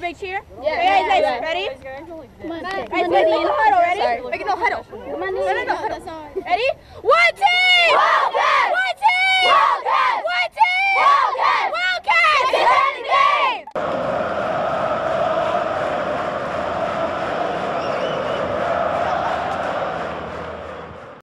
a big cheer? Yeah. Ready? Come on, ready? Make it no huddle. Ready? 1, 2.